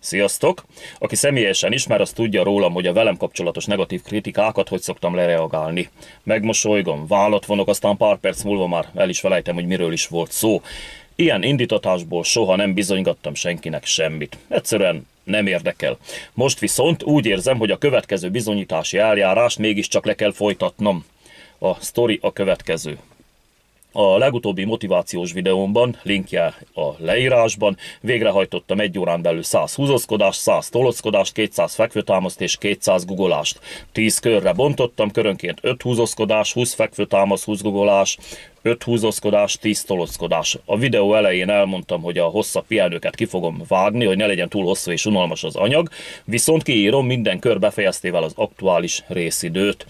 Sziasztok! Aki személyesen ismer, az tudja rólam, hogy a velem kapcsolatos negatív kritikákat hogy szoktam lereagálni. Megmosolygom, vállat vonok, aztán pár perc múlva már el is felejtem, hogy miről is volt szó. Ilyen indítatásból soha nem bizonygattam senkinek semmit. Egyszerűen nem érdekel. Most viszont úgy érzem, hogy a következő bizonyítási eljárást mégiscsak le kell folytatnom. A sztori a következő. A legutóbbi motivációs videómban, linkje a leírásban, végrehajtottam 1 órán belül 100 húzózkodást, 100 tolockodást, 200 fekvőtámaszt és 200 gugolást. 10 körre bontottam, körönként 5 húzózkodás, 20 fekvőtámasz, 20 gugolás, 5 húzózkodás, 10 tolockodás. A videó elején elmondtam, hogy a hosszabb pihenőket ki fogom vágni, hogy ne legyen túl hosszú és unalmas az anyag, viszont kiírom minden kör befejeztével az aktuális részidőt.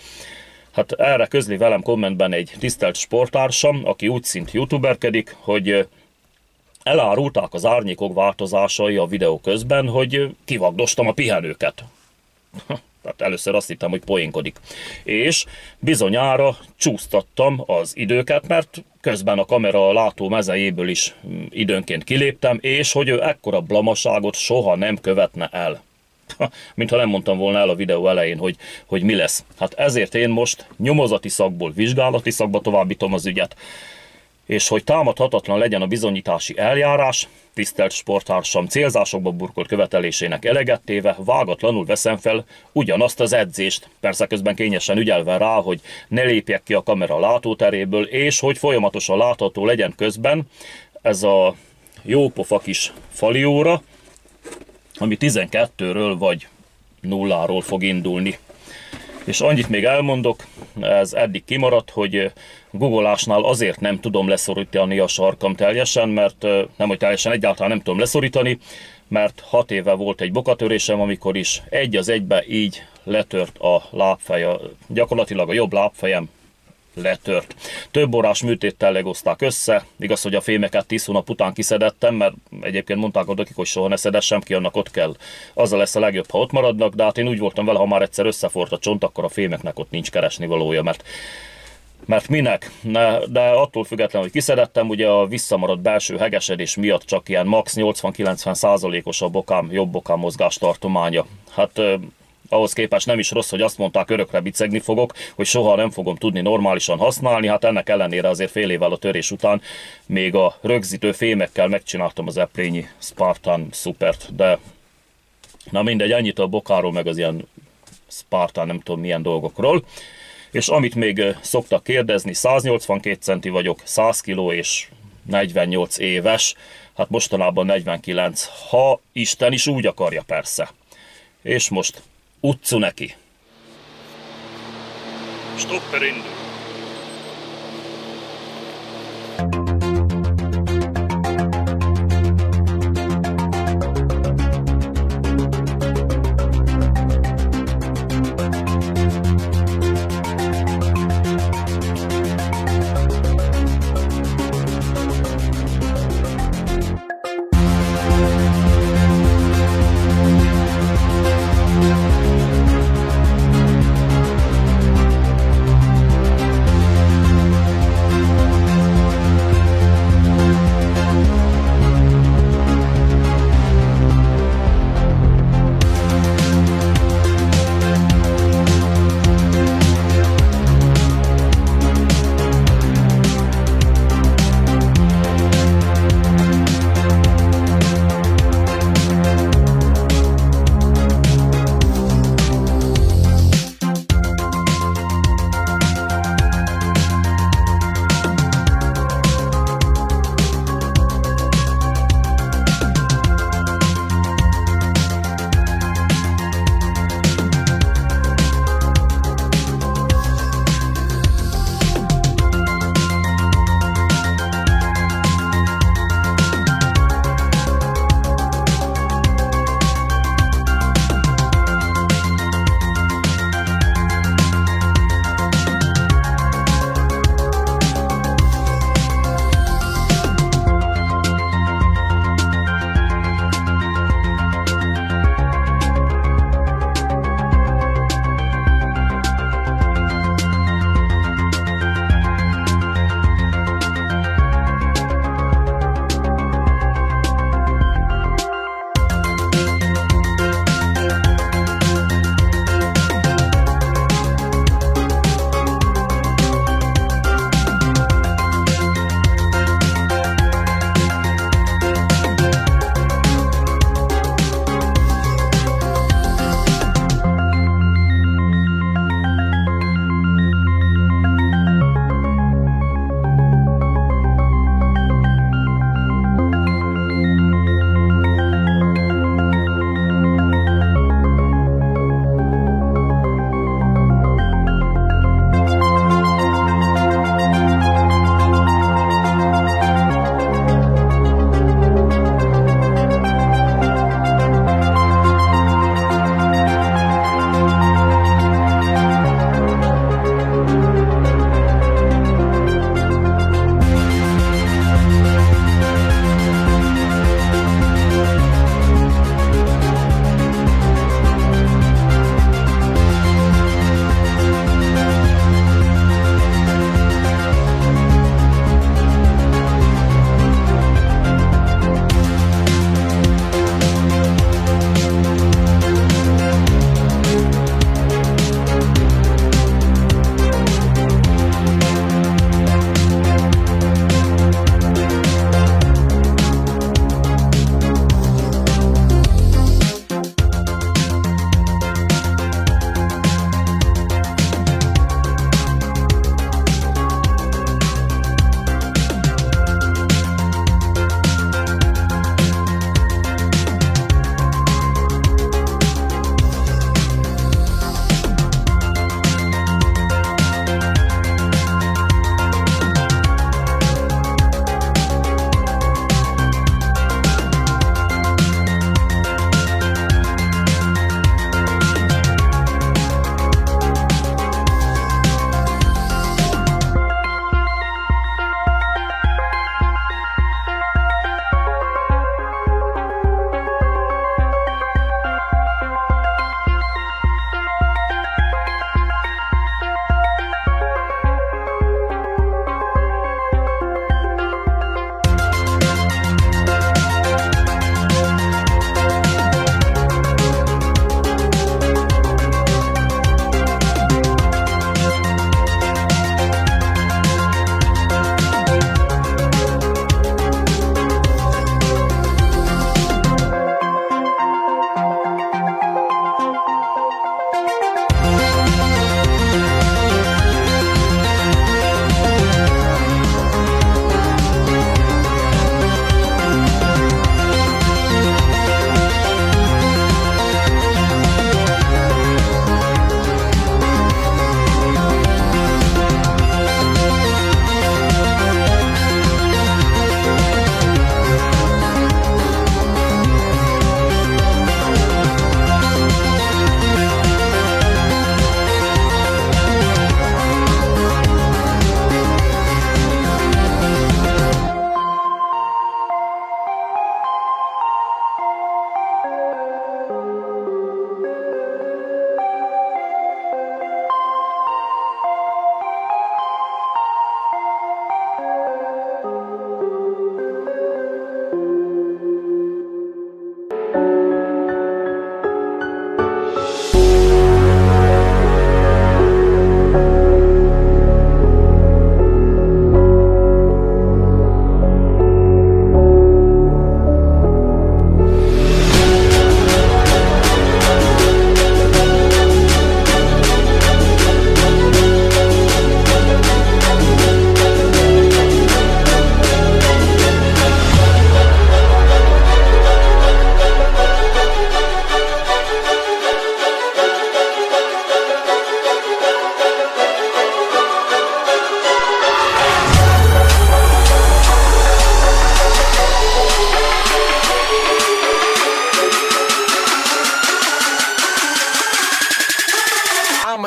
Hát erre közli velem kommentben egy tisztelt sporttársam, aki úgy szint youtuberkedik, hogy elárulták az árnyékok változásai a videó közben, hogy kivagdostam a pihenőket. Tehát először azt hittem, hogy poénkodik. És bizonyára csúsztattam az időket, mert közben a kamera látó mezejéből is időnként kiléptem, és hogy ő ekkora blamaságot soha nem követne el. Mintha nem mondtam volna el a videó elején, hogy mi lesz. Hát ezért én most nyomozati szakból vizsgálati szakba továbbítom az ügyet. És hogy támadhatatlan legyen a bizonyítási eljárás, tisztelt sporttársam célzásokba burkolt követelésének eleget téve vágatlanul veszem fel ugyanazt az edzést. Persze közben kényesen ügyelve rá, hogy ne lépjek ki a kamera látóteréből, és hogy folyamatosan látható legyen közben ez a jópofa kis fali óra, ami 12-ről vagy 0-ról fog indulni. És annyit még elmondok, ez eddig kimaradt, hogy guggolásnál azért nem tudom leszorítani a sarkam teljesen, mert egyáltalán nem tudom leszorítani, mert 6 éve volt egy bokatörésem, amikor is egy az egybe így letört a lábfeje, gyakorlatilag a jobb lábfejem letört. Több órás műtéttel legozták össze, igaz, hogy a fémeket 10 hónap után kiszedettem, mert egyébként mondták adakik, hogy soha ne szedessem ki, annak ott kell. Azzal lesz a legjobb, ha ott maradnak, de hát én úgy voltam vele, ha már egyszer összefort a csont, akkor a fémeknek ott nincs keresnivalója, mert minek? De attól függetlenül, hogy kiszedettem, ugye a visszamaradt belső hegesedés miatt csak ilyen max 80–90%-os a bokám, jobb bokám mozgástartománya. Hát ahhoz képest nem is rossz, hogy azt mondták, örökre bicegni fogok, hogy soha nem fogom tudni normálisan használni, hát ennek ellenére azért fél évvel a törés után még a rögzítő fémekkel megcsináltam az eplényi Spartan Supert, de na mindegy, ennyit a bokáról, meg az ilyen Spartan nem tudom milyen dolgokról. És amit még szoktak kérdezni, 182 centi vagyok, 100 kg és 48 éves, hát mostanában 49, ha Isten is úgy akarja persze. És most utcu neki. Stopper indul.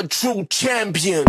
a true champion.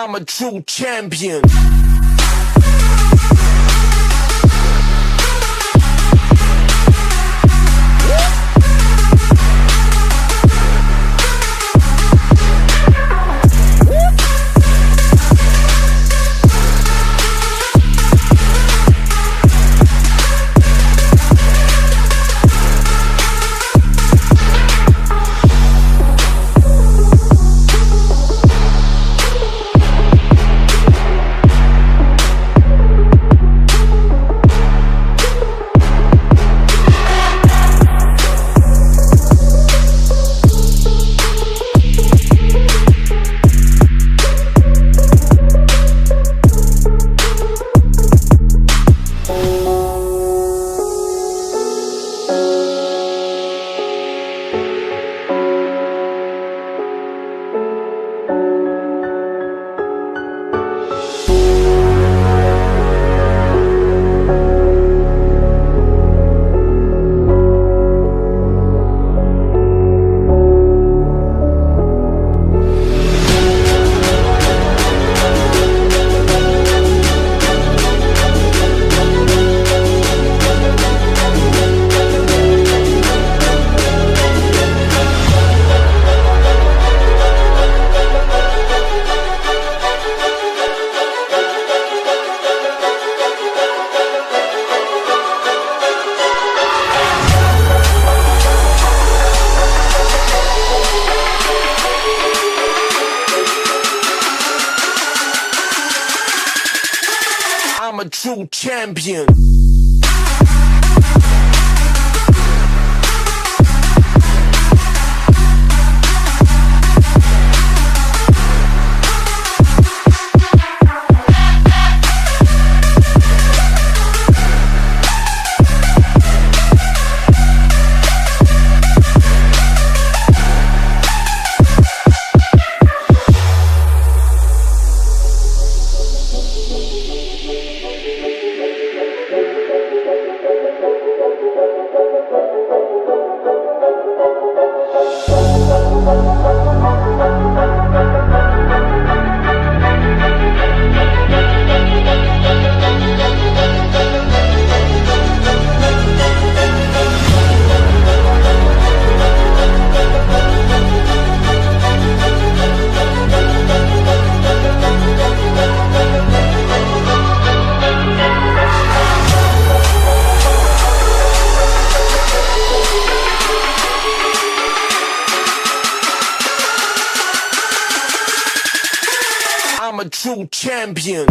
I'm a true champion. I'm a true champion. I'm a true champion.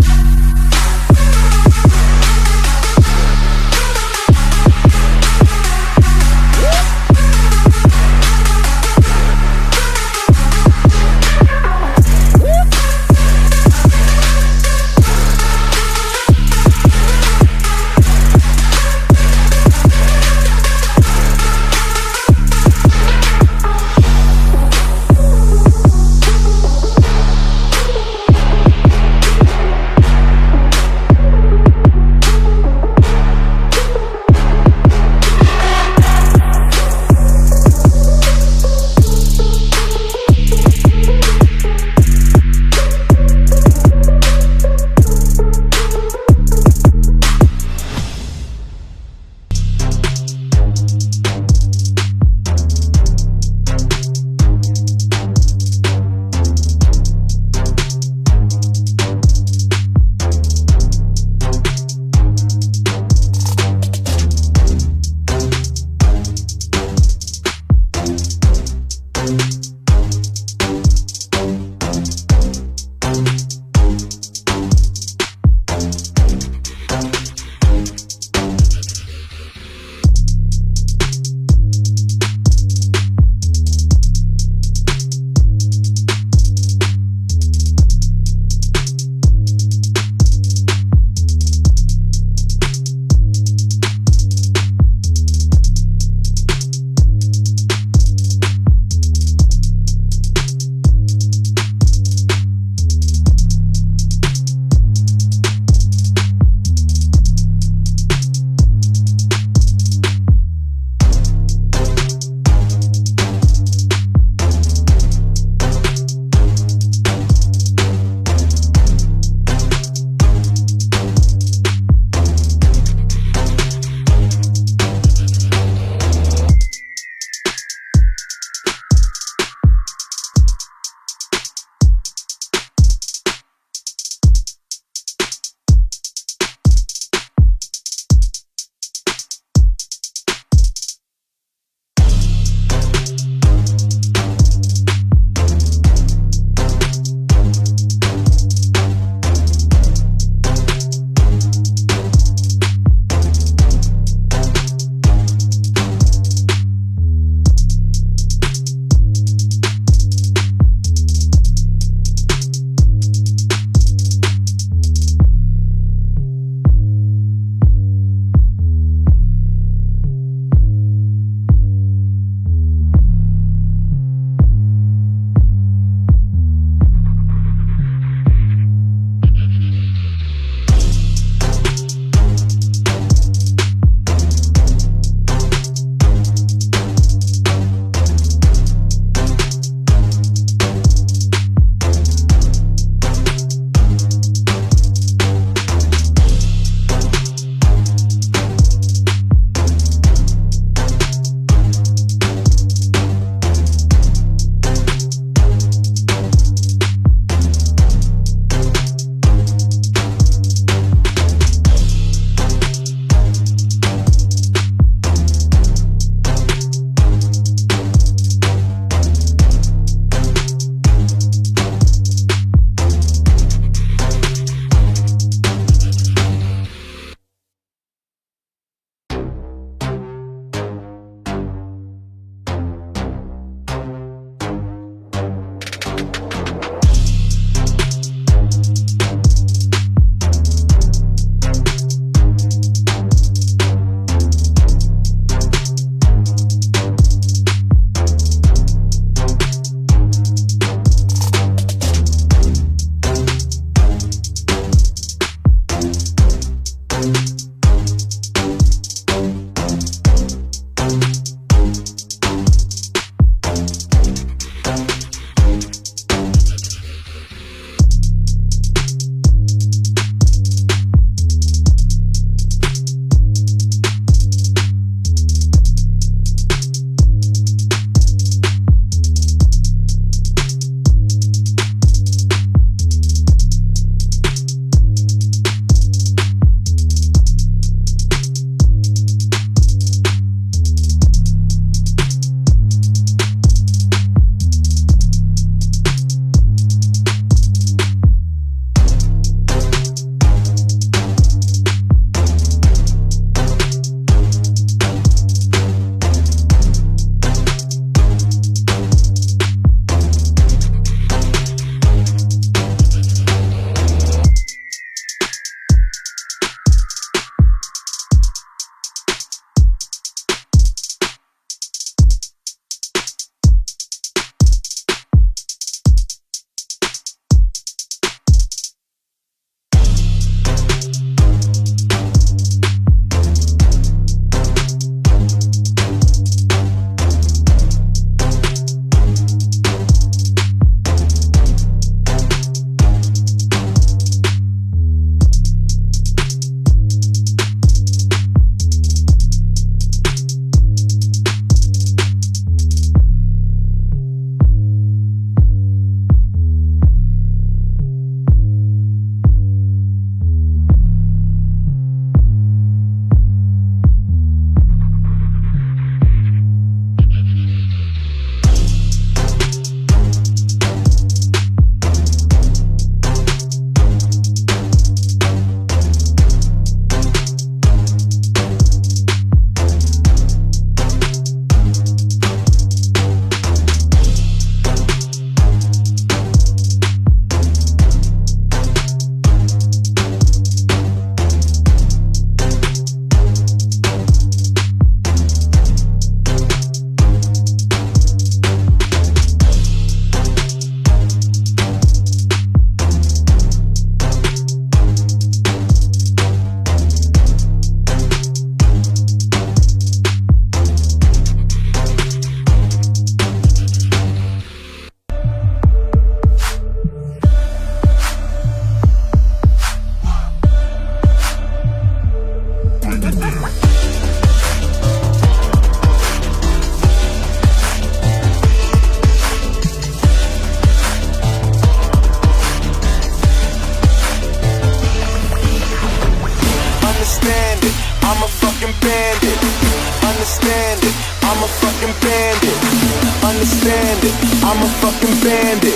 I'm a fucking bandit.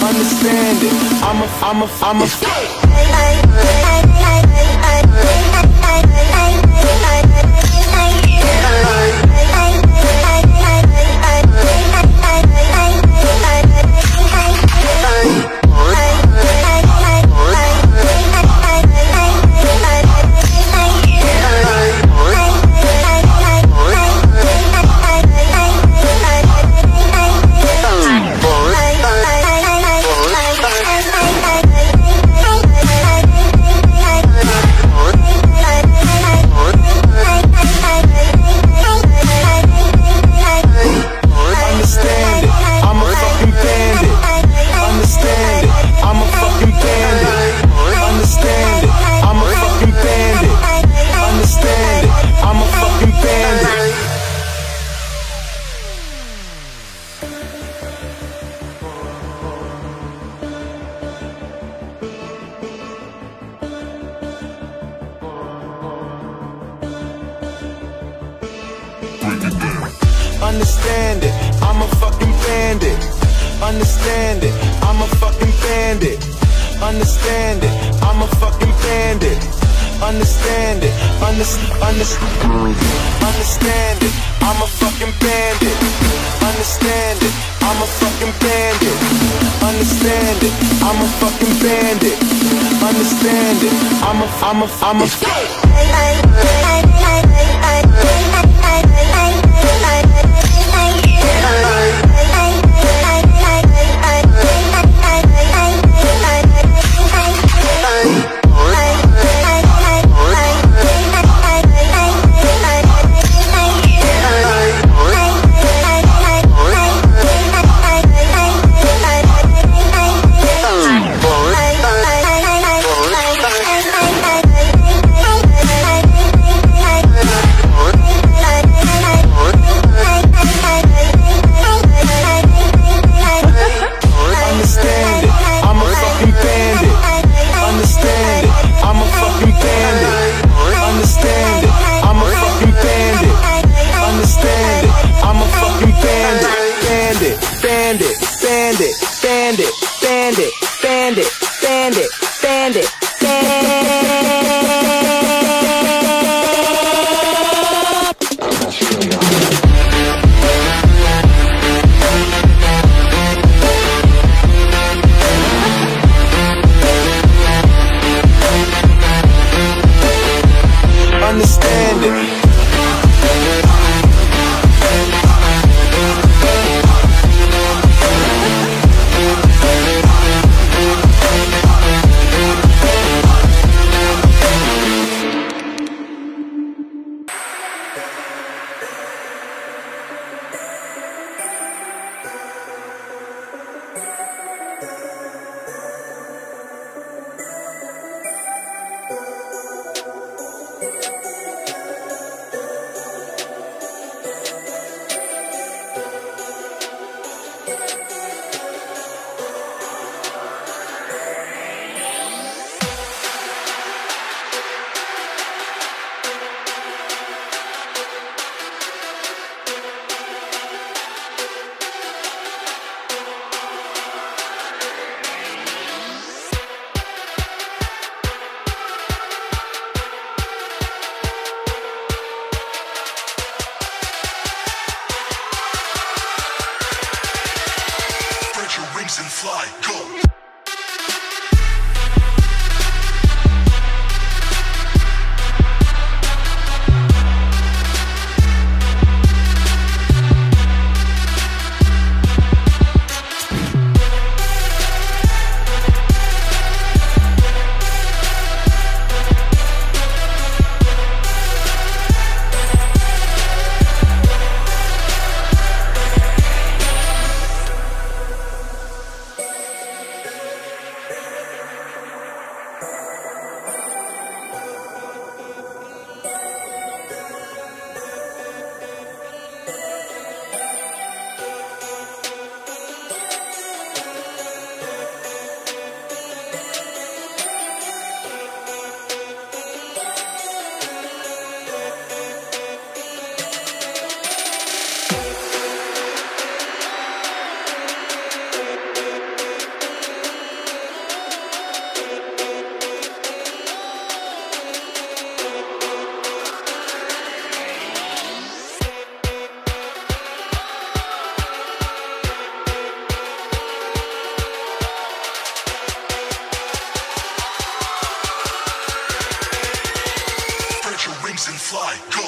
Understand it. Understand it, I'm a fucking bandit. Understand it, I'm a fucking bandit. Understand it, I'm a fucking bandit. Understand it, understand it, I'm a fucking bandit. Understand it, I'm a fucking bandit. Understand it, I'm a fucking bandit. Understand it, fly, go!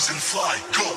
And fly, go! And fly, go!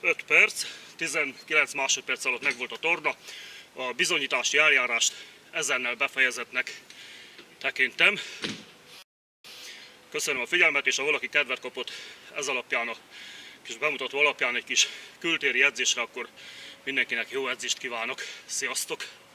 45 perc, 19 másodperc alatt megvolt a torna. A bizonyítási eljárást ezennel befejezetnek tekintem. Köszönöm a figyelmet, és ha valaki kedvet kapott ez alapján, a kis bemutató alapján egy kis kültéri edzésre, akkor mindenkinek jó edzést kívánok. Sziasztok!